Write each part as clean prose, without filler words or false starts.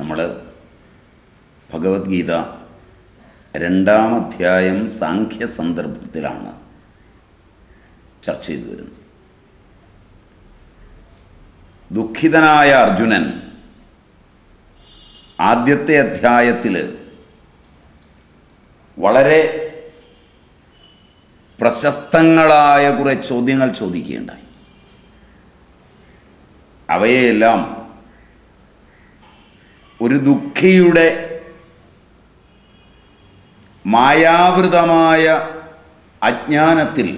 നമ്മൾ ഭഗവത്ഗീത രണ്ടാം അധ്യായം സാംഖ്യ സന്ദർഭത്തിലാണ് ചർച്ച ചെയ്തു വരുന്നത്. ദുഃഖിതനായ അർജുനൻ ആദ്യത്തെ അധ്യായത്തിൽ വളരെ പ്രശസ്തങ്ങളായ കുറേ ചോദ്യങ്ങൾ ചോദിക്കുകയുണ്ടായി. അവയെല്ലാം ഒരു ദുഃഖിയുടെ മായാവൃതമായ അജ്ഞാനത്തിൽ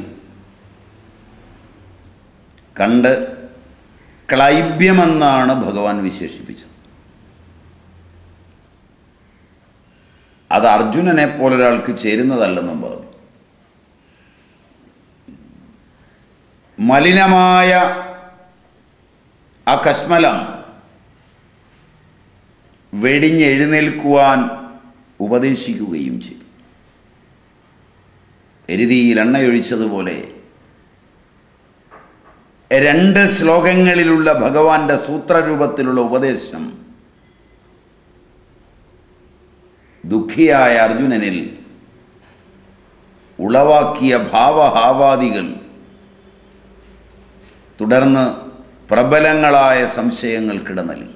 കണ്ട് ക്ലൈബ്യമെന്നാണ് ഭഗവാൻ വിശേഷിപ്പിച്ചത്. അത് അർജുനനെ പോലൊരാൾക്ക് ചേരുന്നതല്ലെന്നും പറഞ്ഞു. മലിനമായ ആ കശ്മലം വെടിഞ്ഞെഴുന്നേൽക്കുവാൻ ഉപദേശിക്കുകയും ചെയ്തു. എരുതിയിൽ എണ്ണയൊഴിച്ചതുപോലെ രണ്ട് ശ്ലോകങ്ങളിലുള്ള ഭഗവാന്റെ സൂത്രരൂപത്തിലുള്ള ഉപദേശം ദുഃഖിയായ അർജുനനിൽ ഉളവാക്കിയ ഭാവഹാവാദികൾ തുടർന്ന് പ്രബലങ്ങളായ സംശയങ്ങൾക്കിട നൽകി.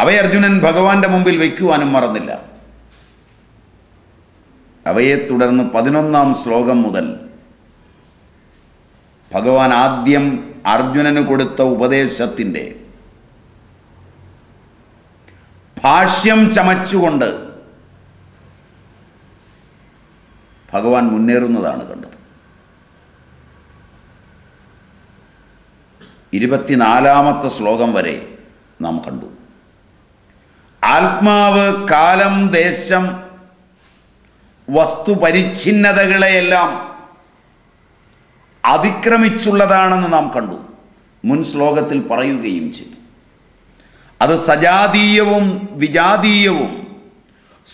അവയെ അർജുനൻ ഭഗവാന്റെ മുമ്പിൽ വയ്ക്കുവാനും മറന്നില്ല. അവയെ തുടർന്ന് 11ാം ശ്ലോകം മുതൽ ഭഗവാൻ ആദ്യം അർജുനന് കൊടുത്ത ഉപദേശത്തിൻ്റെ ഭാഷ്യം ചമച്ചുകൊണ്ട് ഭഗവാൻ മുന്നേറുന്നതാണ് കണ്ടത്. 24ാമത്തെ ശ്ലോകം വരെ നാം കണ്ടു. ആത്മാവ് കാലം ദേശം വസ്തുപരിച്ഛിന്നതകളെയെല്ലാം അതിക്രമിച്ചുള്ളതാണെന്ന് നാം കണ്ടു. മുൻ ശ്ലോകത്തിൽ പറയുകയും ചെയ്തു. അത് സജാതീയവും വിജാതീയവും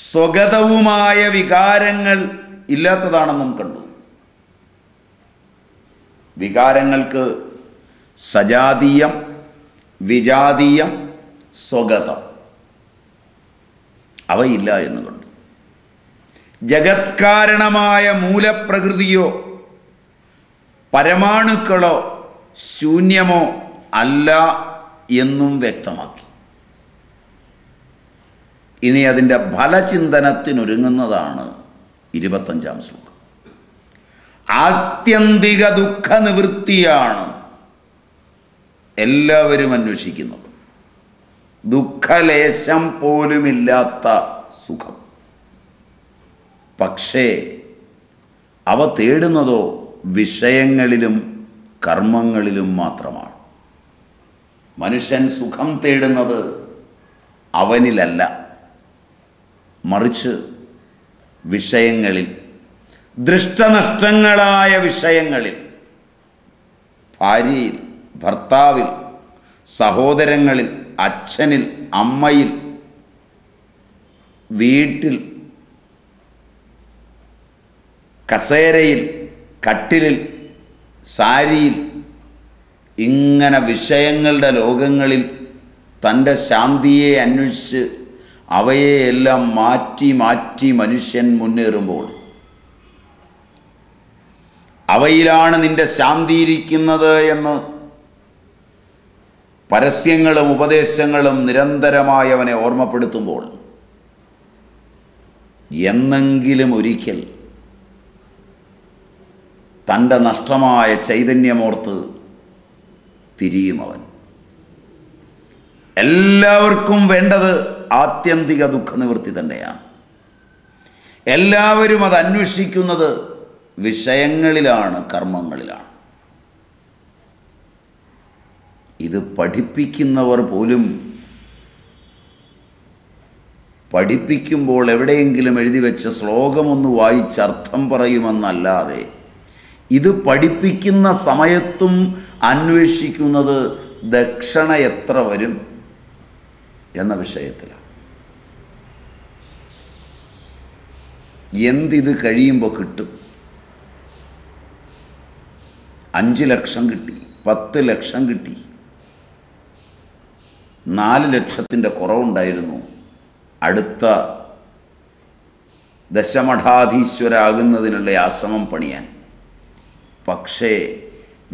സ്വഗതവുമായ വികാരങ്ങൾ ഇല്ലാത്തതാണെന്നും കണ്ടു. വികാരങ്ങൾക്ക് സജാതീയം, വിജാതീയം, സ്വഗതം അവയില്ല എന്ന് കണ്ടു. ജഗത്കാരണമായ മൂലപ്രകൃതിയോ പരമാണുക്കളോ ശൂന്യമോ അല്ല എന്നും വ്യക്തമാക്കി. ഇനി അതിൻ്റെ ഫലചിന്തനത്തിനൊരുങ്ങുന്നതാണ് 25ാം ശ്ലോകം. ആത്യന്തിക ദുഃഖനിവൃത്തിയാണ് എല്ലാവരും അന്വേഷിക്കുന്നത്. ദുഃഖലേശം പോലുമില്ലാത്ത സുഖം. പക്ഷേ അവ തേടുന്നതോ വിഷയങ്ങളിലും കർമ്മങ്ങളിലും മാത്രമാണ്. മനുഷ്യൻ സുഖം തേടുന്നത് അവനിലല്ല, മറിച്ച് വിഷയങ്ങളിൽ, ദൃഷ്ടനഷ്ടങ്ങളായ വിഷയങ്ങളിൽ, ഭാര്യയിൽ, ഭർത്താവിൽ, സഹോദരങ്ങളിൽ, അച്ഛനിൽ, അമ്മയിൽ, വീട്ടിൽ, കസേരയിൽ, കട്ടിലിൽ, സാരിയിൽ, ഇങ്ങനെ വിഷയങ്ങളുടെ ലോകങ്ങളിൽ തൻ്റെ ശാന്തിയെ അന്വേഷിച്ച് അവയെയെല്ലാം മാറ്റി മാറ്റി മനുഷ്യൻ മുന്നേറുമ്പോൾ അവയിലാണ് നിൻ്റെ ശാന്തിയിരിക്കുന്നത് എന്ന് പരസ്യങ്ങളും ഉപദേശങ്ങളും നിരന്തരമായി അവനെ ഓർമ്മപ്പെടുത്തുമ്പോൾ എന്നെങ്കിലും ഒരിക്കൽ തൻ്റെ നഷ്ടമായ ചൈതന്യമോർത്ത് തിരിയും അവൻ. എല്ലാവർക്കും വേണ്ടത് ആത്യന്തിക ദുഃഖനിവൃത്തി തന്നെയാണ്. എല്ലാവരും അത് അന്വേഷിക്കുന്നത് വിഷയങ്ങളിലാണ്, കർമ്മങ്ങളിലാണ്. ഇത് പഠിപ്പിക്കുന്നവർ പോലും പഠിപ്പിക്കുമ്പോൾ എവിടെയെങ്കിലും എഴുതി വെച്ച ശ്ലോകമൊന്ന് വായിച്ചർത്ഥം പറയുമെന്നല്ലാതെ ഇത് പഠിപ്പിക്കുന്ന സമയത്തും അന്വേഷിക്കുന്നത് ദക്ഷിണ എത്ര വരും എന്ന വിഷയത്തിലാണ്. എന്തിത് കഴിയുമ്പോൾ കിട്ടും? 5 ലക്ഷം കിട്ടി, 10 ലക്ഷം കിട്ടി, 4 lakshathinte koravundaayirunnu adutha ദശമഠാധീശ്വരാകുന്നതിനുള്ള ആശ്രമം പണിയാൻ. പക്ഷേ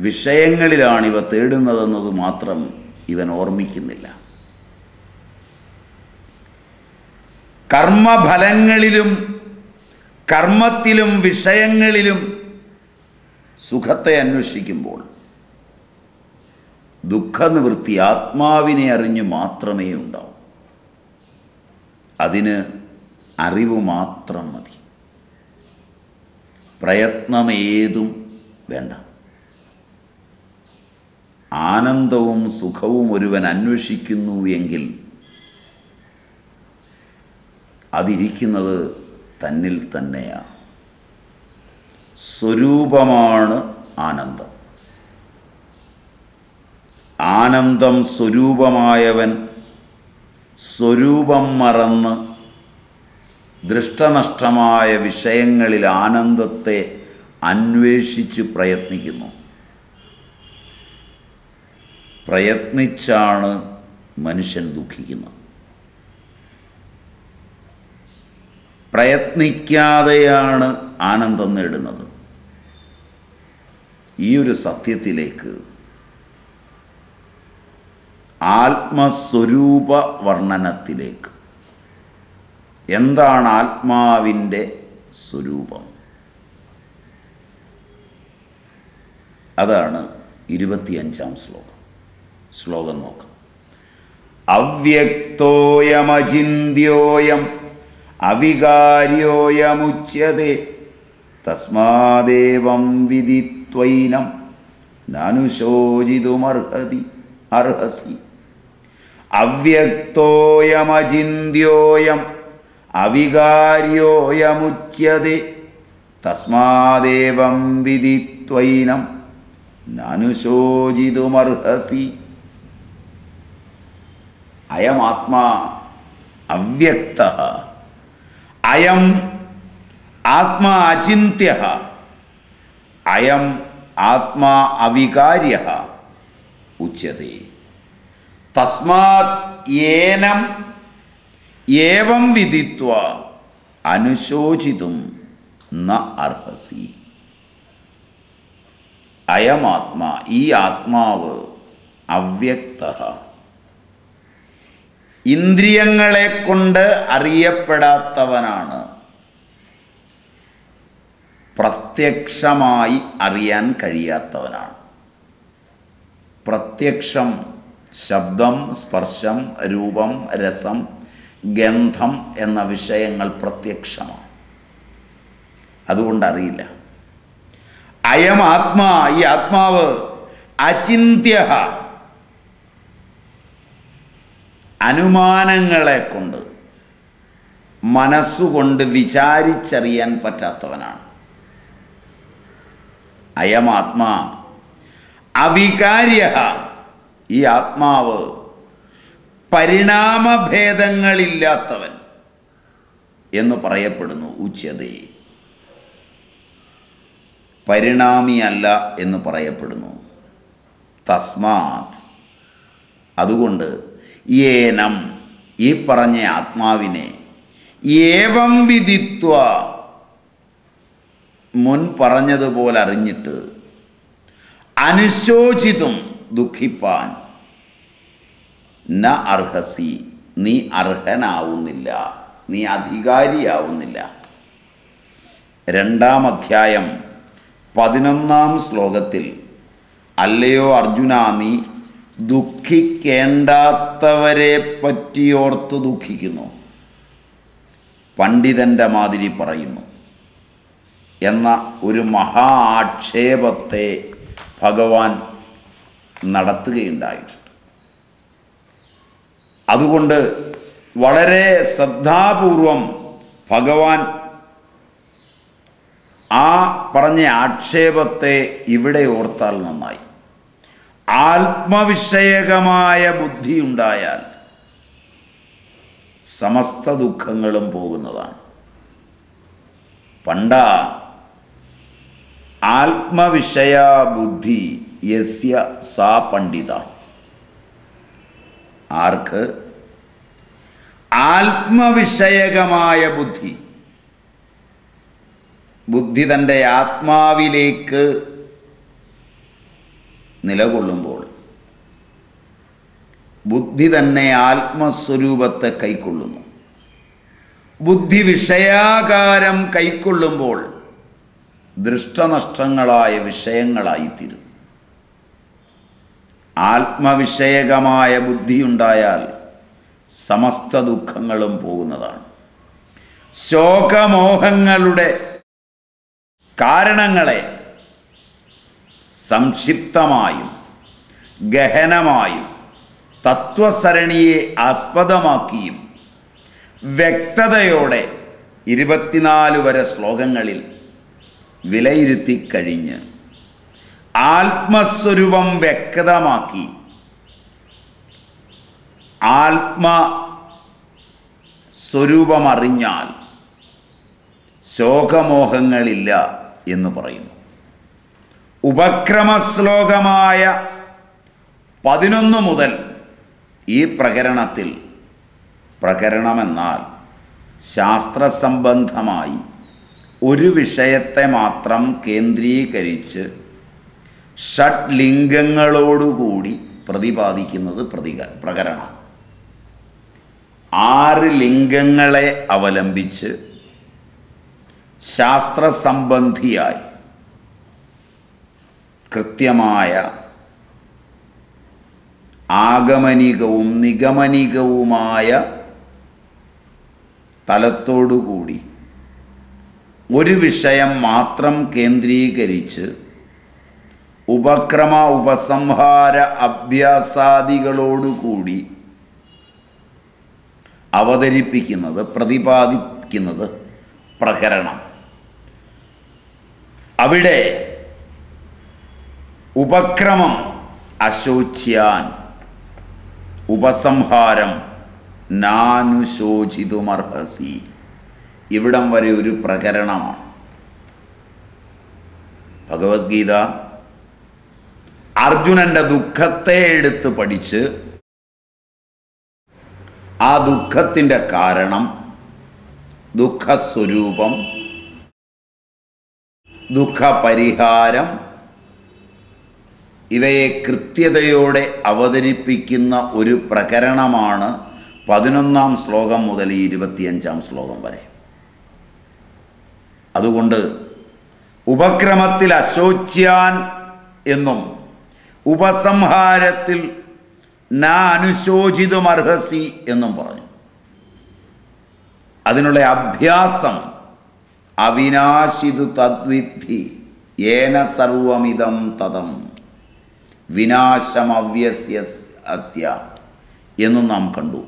വിഷയങ്ങളിലാണ് ഇവ തേടുന്നതെന്നത് മാത്രം ഇവൻ ഓർമ്മിക്കുന്നില്ല. കർമ്മഫലങ്ങളിലും കർമ്മത്തിലും വിഷയങ്ങളിലും സുഖത്തെ അന്വേഷിക്കുമ്പോൾ ദുഃഖനിവൃത്തി ആത്മാവിനെ അറിഞ്ഞു മാത്രമേ ഉണ്ടാവൂ. അതിന് അറിവ് മാത്രം മതി, പ്രയത്നമേതും വേണ്ട. ആനന്ദവും സുഖവും ഒരുവൻ അന്വേഷിക്കുന്നു എങ്കിൽ അതിരിക്കുന്നത് തന്നിൽ തന്നെയാണ്. സ്വരൂപമാണ് ആനന്ദം. ആനന്ദം സ്വരൂപമായവൻ സ്വരൂപം മറന്ന് ദൃഷ്ടനഷ്ടമായ വിഷയങ്ങളിൽ ആനന്ദത്തെ അന്വേഷിച്ച് പ്രയത്നിക്കുന്നു. പ്രയത്നിച്ചാണ് മനുഷ്യൻ ദുഃഖിക്കുന്നത്. പ്രയത്നിക്കാതെയാണ് ആനന്ദം നേടുന്നത്. ഈ ഒരു സത്യത്തിലേക്ക് ആത്മസ്വരൂപ വർണ്ണനത്തിലേക്ക്, എന്താണ് ആത്മാവിൻ്റെ സ്വരൂപം, അതാണ് 25ാം ശ്ലോകം. ശ്ലോകം നോക്കാം. അവ്യക്തോയമചിന്യോയം അവികാര്യോയമുച്യതേ തസ്മാദേവം വിദിത്വൈനം നാനുശോചിതുമർഹതി അർഹസി. അവ്യക്തോയമചിന്യോയം അവികാര്യോയമുച്യതേ തസ്മാദേവം വിദിത്വൈനം നാനുശോചിതുമർഹസി. അയം ആത്മാ അവ്യക്തഃ, അയം ആത്മാ അചിന്ത്യഃ, അയം ആത്മാ അവികാര്യഃ ഉച്യതേ. തസ്മാത് ഏനം ഏവം വിദിത്വ അനുശോചിതും ന അർഹസി. അയമാത്മാ, ഈ ആത്മാവ് അവ്യക്തഃ, ഇന്ദ്രിയങ്ങളെ കൊണ്ട് അറിയപ്പെടാത്തവനാണ്, പ്രത്യക്ഷമായി അറിയാൻ കഴിയാത്തവനാണ്. പ്രത്യക്ഷം ശബ്ദം, സ്പർശം, രൂപം, രസം, ഗന്ധം എന്ന വിഷയങ്ങൾ പ്രത്യക്ഷമാണ്, അതുകൊണ്ട് അറിയില്ല. അയം ആത്മാ, ഈ ആത്മാവ് അചിന്ത്യഃ, അനുമാനങ്ങളെ കൊണ്ട് മനസ്സുകൊണ്ട് വിചാരിച്ചറിയാൻ പറ്റാത്തവനാണ്. അയം ആത്മാ അവികാര്യഃ, ഈ ആത്മാവ് പരിണാമഭേദങ്ങളില്ലാത്തവൻ എന്ന് പറയപ്പെടുന്നു. ഉച്യതേ, പരിണാമിയല്ല എന്ന് പറയപ്പെടുന്നു. തസ്മാത്, അതുകൊണ്ട് ഏനം, ഈ പറഞ്ഞ ആത്മാവിനെ ഏവം വിദിത്വ, മുൻ പറഞ്ഞതുപോലെ അറിഞ്ഞിട്ട് അനുശോചിതും ദുഃഖിപ്പാൻ ന അർഹസി, നീ അർഹനാവുന്നില്ല, നീ അധികാരിയാവുന്നില്ല. 2ാം അധ്യായം 11ാം ശ്ലോകത്തിൽ അല്ലയോ അർജുന, നീ ദുഃഖിക്കേണ്ടാത്തവരെ പറ്റിയോർത്ത് ദുഃഖിക്കുന്നു, പണ്ഡിതൻ്റെ മാതിരി പറയുന്നു എന്ന ഒരു മഹാ ആക്ഷേപത്തെ ഭഗവാൻ നടത്തുകയുണ്ടായി. അതുകൊണ്ട് വളരെ ശ്രദ്ധാപൂർവം ഭഗവാൻ ആ പറഞ്ഞ ആക്ഷേപത്തെ ഇവിടെ ഓർത്താൽ നന്നായി. ആത്മവിഷയകമായ ബുദ്ധിയുണ്ടായാൽ സമസ്ത ദുഃഖങ്ങളും പോകുന്നതാണ്. പണ്ട ആത്മവിഷയ ബുദ്ധി യസ്യ സാ പണ്ഡിത, Arka Alpma Vishayagamaya Buddhi Buddhi Tande Atma Vilek Nilagullumbodu Buddhi Thanne Atma Swarupathe Kaikollumu Buddhi Vishayakaram Kaikollumbol Drishtanashtangalaya Vishayangalai Thirum Atma Vishayagamaya Buddhi Undayal Samasta Dukhangalum Pogunadana Shoka Mohangalude Karanangale Samchiptamayum Gehenamayum Tattva Saraniye Aspadamakkiyum Vyaktadayode 24 വരെ ശ്ലോകങ്ങളിൽ വിലയിരുത്തി കഴിഞ്ഞു ആത്മസ്വരൂപം വ്യക്തമാക്കി ആത്മസ്വരൂപം അറിഞ്ഞാൽ ശോകമോഹങ്ങളില്ല എന്ന് പറയുന്നു ഉപക്രമ ശ്ലോകമായ 11 മുതൽ ഈ പ്രകരണത്തിൽ പ്രകരണമെന്നാൽ ശാസ്ത്ര സംബന്ധമായി ഒരു വിഷയത്തെ മാത്രം കേന്ദ്രീകരിച്ച് ഷഡ് ലിംഗങ്ങളോട് കൂടി പ്രതിപാദിക്കുന്നത് പ്രകരണം ആറ് ലിംഗങ്ങളെ അവലംബിച്ച് ശാസ്ത്ര സംബന്ധിയായി കൃത്യമായ ആഗമനികവും നിഗമനികവുമായ തലത്തോട് കൂടി ഒരു വിഷയം മാത്രം കേന്ദ്രീകരിച്ച് ഉപക്രമ ഉപസംഹാര അഭ്യാസാദികളോട് കൂടി അവതരിപ്പിക്കുന്നത് പ്രതിപാദിക്കുന്നത് പ്രകരണം അവിടെ ഉപക്രമം അശോച്യാൻ ഉപസംഹാരം നാനുശോചിതുമർഹസി ഇവിടം വരെ ഒരു പ്രകരണമാണ് ഭഗവത്ഗീത അർജുനന്റെ ദുഃഖത്തെ എടുത്ത് പഠിച്ച് ആ ദുഃഖത്തിന്റെ കാരണം ദുഃഖസ്വരൂപം ദുഃഖപരിഹാരം ഇവയെ കൃത്യതയോടെ അവതരിപ്പിക്കുന്ന ഒരു പ്രകരണമാണ് 11 ശ്ലോകം മുതൽ 25 ശ്ലോകം വരെ അതുകൊണ്ട് ഉപക്രമത്തിൽ അശോച്യാൻ എന്നും ഉപസംഹാരത്തിൽ നാ അനുശോചിതുമർഹസി എന്നും പറഞ്ഞു അതിനുള്ള അഭ്യാസം അവിനാശിതു തദ്വിദ്ധി യേന സർവമിദം തദം വിനാശം അവ്യസ്യ എന്നും നാം കണ്ടു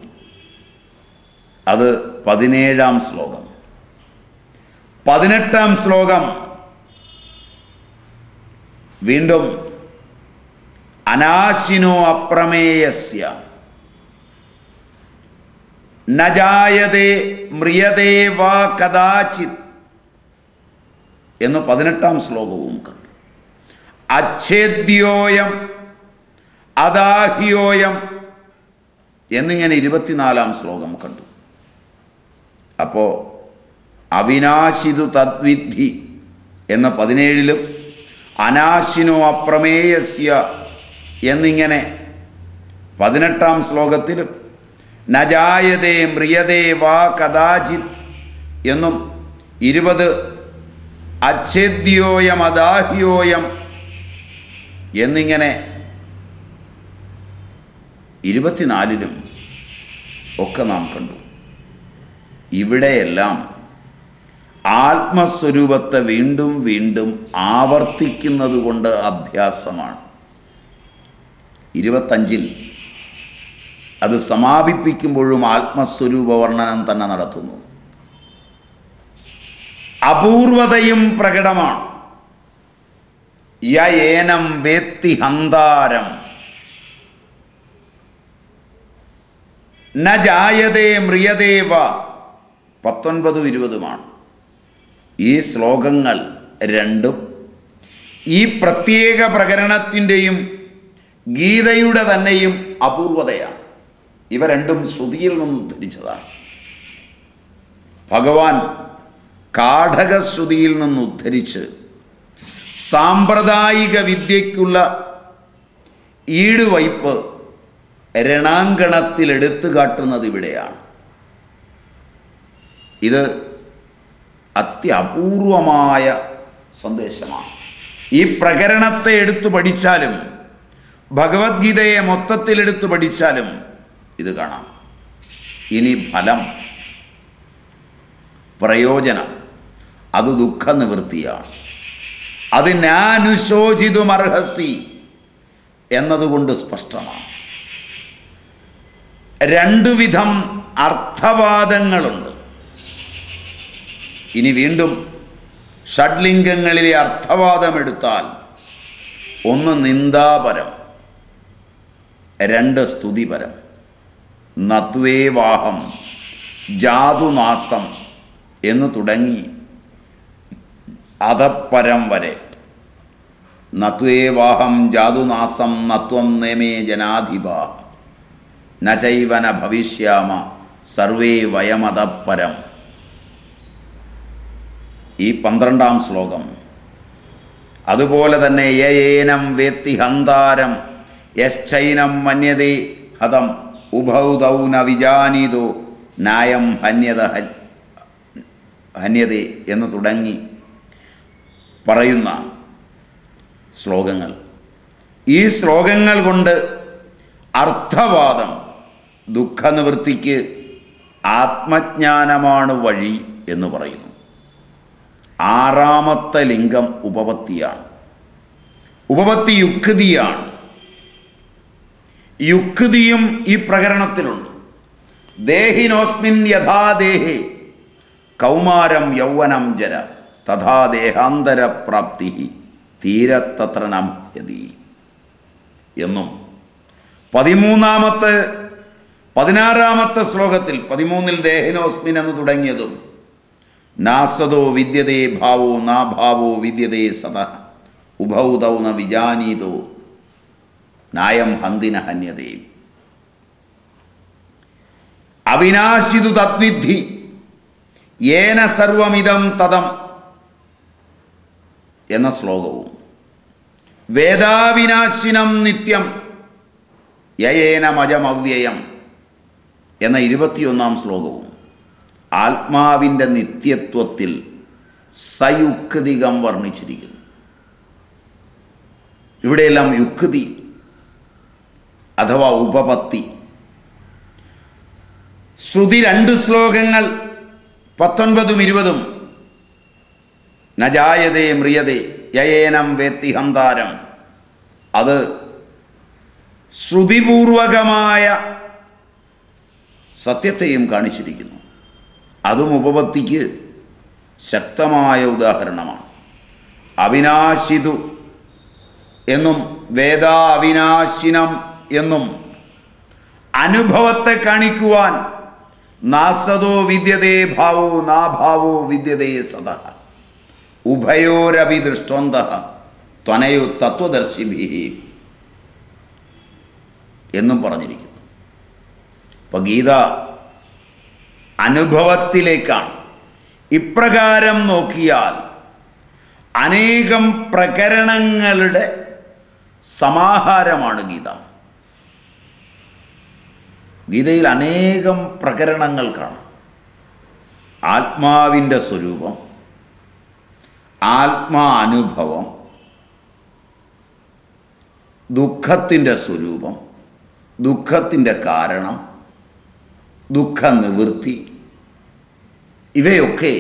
അത് 17 ശ്ലോകം 18 ശ്ലോകം വീണ്ടും അനാശിനോ അപ്രമേയസ്യ നജായതേ മ്രിയതേ വാ കദാചിത് എന്ന് 18 ശ്ലോകവും കണ്ടു അച്ഛേദ്യോയം അദാഹ്യോയം എന്നിങ്ങനെ 24 ശ്ലോകം കണ്ടു അപ്പോൾ അവിനാശിതു തദ്വിദ്ധി എന്ന 17 അനാശിനോ അപ്രമേയസ്യ എന്നിങ്ങനെ 18 ശ്ലോകത്തിലും നജായതേ മ്രിയതേ വാ കദാചിത് എന്നും 20 അച്ഛേദ്യോയം അദാഹ്യോയം എന്നിങ്ങനെ 24 ഒക്കെ നാം കണ്ടു ഇവിടെയെല്ലാം ആത്മസ്വരൂപത്തെ വീണ്ടും വീണ്ടും ആവർത്തിക്കുന്നത് കൊണ്ട് അഭ്യാസമാണ് 25 അത് സമാപിപ്പിക്കുമ്പോഴും ആത്മസ്വരൂപ വർണ്ണനം തന്നെ നടത്തുന്നു അപൂർവതയും പ്രകടമാണ് യേനം വേത്തി ഹന്താരം ന ജായതേ മ്രിയതേ വാ 19, 20 ഈ ശ്ലോകങ്ങൾ രണ്ടും ഈ പ്രത്യേക പ്രകരണത്തിൻ്റെയും ഗീതയുടെ തന്നെയും അപൂർവതയാണ് ഇവ രണ്ടും ശ്രുതിയിൽ നിന്നും ഉദ്ധരിച്ചതാണ്. ഭഗവാൻ കാഠകശ്രുതിയിൽ നിന്ന് ഉദ്ധരിച്ച് സാമ്പ്രദായിക വിദ്യയ്ക്കുള്ള ഈടുവയ്പ് രണാങ്കണത്തിൽ എടുത്തു കാട്ടുന്നത് ഇവിടെയാണ്. ഇത് അത്യപൂർവമായ സന്ദേശമാണ്. ഈ പ്രകരണത്തെ എടുത്തു പഠിച്ചാലും ഭഗവത്ഗീതയെ മൊത്തത്തിലെടുത്തു പഠിച്ചാലും ഇത് കാണാം. ഇനി ഫലം, പ്രയോജനം, അത് ദുഃഖനിവൃത്തിയാണ്. അത് നാനുശോചിതുമർഹസി എന്നതുകൊണ്ട് സ്പഷ്ടമാണ്. രണ്ടുവിധം അർത്ഥവാദങ്ങളുണ്ട്. ഇനി വീണ്ടും ഷഡ്ലിംഗങ്ങളിലെ അർത്ഥവാദം എടുത്താൽ ഒന്ന് നിന്ദാപരം, രണ്ട് സ്തുതിപരം. നത്വേവാഹം, ജാതുനാസം എന്ന് തുടങ്ങി അതപ്പരം വരെ. നത്വേവാഹം ജാതുനാസം നത്വം നേമേ ജനാധിപ നചൈവന ഭവിഷ്യാമ സർവേ വയമതപ്പരം. ഈ 12ാം ശ്ലോകം അതുപോലെ തന്നെ യേനം വേത്തി ഹന്താരം യശ്ചൈനം മന്യതേ ഹതം ഉഭൗ ദൗ ന വിജാനീതോ നായം ഹന്യതേ എന്ന് തുടങ്ങി പറയുന്ന ശ്ലോകങ്ങൾ. ഈ ശ്ലോകങ്ങൾ കൊണ്ട് അർത്ഥവാദം, ദുഃഖനിവൃത്തിക്ക് ആത്മജ്ഞാനമാണ് വഴി എന്ന് പറയുന്നു. 6ാമത്തെ ലിംഗം ഉപപത്തിയാണ്. ഉപപത്തി യുക്തിയാണ്. യുക്തിയും ഈ പ്രകരണത്തിലുണ്ട്. ദേഹിനോസ്മിൻ യഥാ ദേഹേ കൗമാരം യൗവനം ജര തഥാ ദേഹാന്തരപ്രാപ്തി തീരത്തത്ര നമയതി എന്നും 16ാമത്തെ ശ്ലോകത്തിൽ 13ൽ ദേഹിനോസ്മിൻ എന്ന് തുടങ്ങിയതും നാസദോ വിദ്യതേ ഭാവോ നാ ഭാവോ വിദ്യതേ സദ ഉഭൗതൗ ന വിജാനീതോ നായം ഹന്തിന ഹന്യതേ. അവിനാശിതു തദ്വിദ്ധി യേന സർവമിദം തദം എന്ന ശ്ലോകവും വേദാവിനാശിനം നിത്യം യേനമജമവ്യയം എന്ന 21ാം ശ്ലോകവും ആത്മാവിൻ്റെ നിത്യത്വത്തിൽ സയുക്തികം വർണ്ണിച്ചിരിക്കുന്നു. ഇവിടെയെല്ലാം യുക്തി അഥവാ ഉപപത്തി. ശ്രുതി 2 ശ്ലോകങ്ങൾ 19, 20 ന ജായതേ മ്രിയതേ യേനം വേത്തി ഹന്താരം അത് ശ്രുതിപൂർവകമായ സത്യത്തെയും കാണിച്ചിരിക്കുന്നു. അതും ഉപപത്തിക്ക് ശക്തമായ ഉദാഹരണമാണ്. അവിനാശിതു എന്നും വേദാ അവിനാശിനം എന്നും അനുഭവത്തെ കാണിക്കുവാൻ നാസദോ വിദ്യതേ ഭാവോ നാ ഭാവോ വിദ്യതേ സദ ഉഭയോരഭി ദൃഷ്ടോന്തഃ ത്വനയോ തത്വദർശിഭിഹി എന്നും പറഞ്ഞിരിക്കുന്നു. അപ്പോൾ ഗീത അനുഭവത്തിലേക്കാണ്. ഇപ്രകാരം നോക്കിയാൽ അനേകം പ്രകരണങ്ങളുടെ സമാഹാരമാണ് ഗീത. ഗീതയിൽ അനേകം പ്രകരണങ്ങൾ കാണാം. ആത്മാവിൻ്റെ സ്വരൂപം, ആത്മാനുഭവം, ദുഃഖത്തിൻ്റെ സ്വരൂപം, ദുഃഖത്തിൻ്റെ കാരണം, ദുഃഖനിവൃത്തി, ഇവയൊക്കെ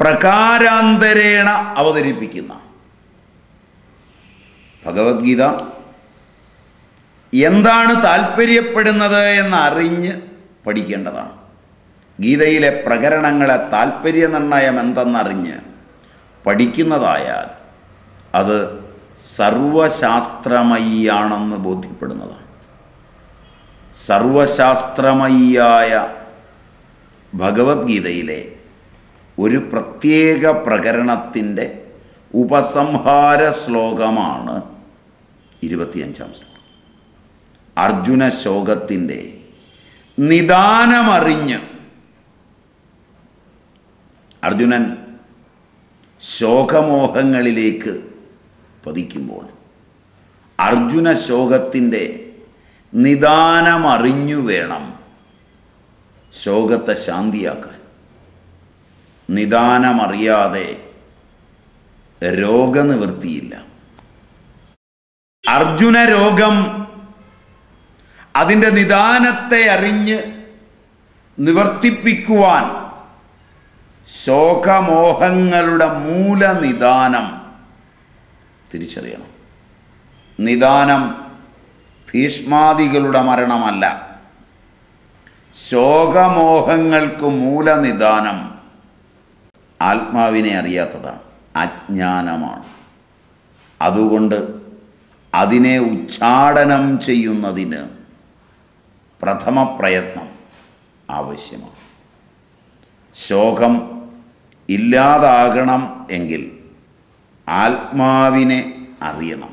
പ്രകാരാന്തരേണ അവതരിപ്പിക്കുന്ന ഭഗവത്ഗീത എന്താണ് താൽപ്പര്യപ്പെടുന്നത് എന്നറിഞ്ഞ് പഠിക്കേണ്ടതാണ്. ഗീതയിലെ പ്രകരണങ്ങളെ താൽപ്പര്യ നിർണയം എന്തെന്നറിഞ്ഞ് പഠിക്കുന്നതായാൽ അത് സർവശാസ്ത്രമയിയാണെന്ന് ബോധ്യപ്പെടുന്നതാണ്. സർവശാസ്ത്രമയിയായ ഭഗവത്ഗീതയിലെ ഒരു പ്രത്യേക പ്രകരണത്തിൻ്റെ ഉപസംഹാര ശ്ലോകമാണ് 25ാം ശ്ലോകം. അർജുന ശോകത്തിൻ്റെ നിദാനമറിഞ്ഞ് അർജുനൻ ശോകമോഹങ്ങളിലേക്ക് പതിക്കുമ്പോൾ അർജുന ശോകത്തിൻ്റെ നിദാനമറിഞ്ഞു വേണം ശോകത്തെ ശാന്തിയാക്കാൻ. നിദാനമറിയാതെ രോഗനിവൃത്തിയില്ല. അർജുന രോഗം അതിൻ്റെ നിദാനത്തെ അറിഞ്ഞ് നിവർത്തിപ്പിക്കുവാൻ ശോകമോഹങ്ങളുടെ മൂലനിദാനം തിരിച്ചറിയണം. നിദാനം ഭീഷ്മാദികളുടെ മരണമല്ല, ശോകമോഹങ്ങൾക്ക് മൂലനിദാനം ആത്മാവിനെ അറിയാത്തതാണ്, അജ്ഞാനമാണ്. അതുകൊണ്ട് അതിനെ ഉച്ചാടനം ചെയ്യുന്നതിന് പ്രഥമ പ്രയത്നം ആവശ്യമാണ്. ശോകം ഇല്ലാതാകണം എങ്കിൽ ആത്മാവിനെ അറിയണം,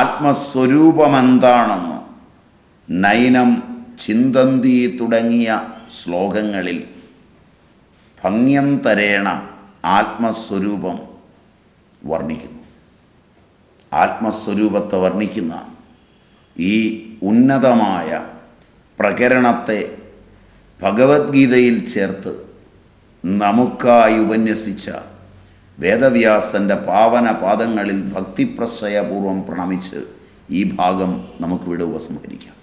ആത്മസ്വരൂപമെന്താണെന്ന് നൈനം ചിന്തന്തി തുടങ്ങിയ ശ്ലോകങ്ങളിൽ ഭംഗ്യന്തരേണ ആത്മസ്വരൂപം വർണ്ണിക്കുന്നു. ആത്മസ്വരൂപത്തെ വർണ്ണിക്കുന്ന ഈ ഉന്നതമായ പ്രകരണത്തെ ഭഗവത്ഗീതയിൽ ചേർത്ത് നമുക്കായി ഉപന്യസിച്ച വേദവ്യാസൻ്റെ പാവന പാദങ്ങളിൽ ഭക്തിപ്രശ്രയപൂർവം പ്രണമിച്ച് ഈ ഭാഗം നമുക്കിവിടെ ഉപസംഹരിക്കാം.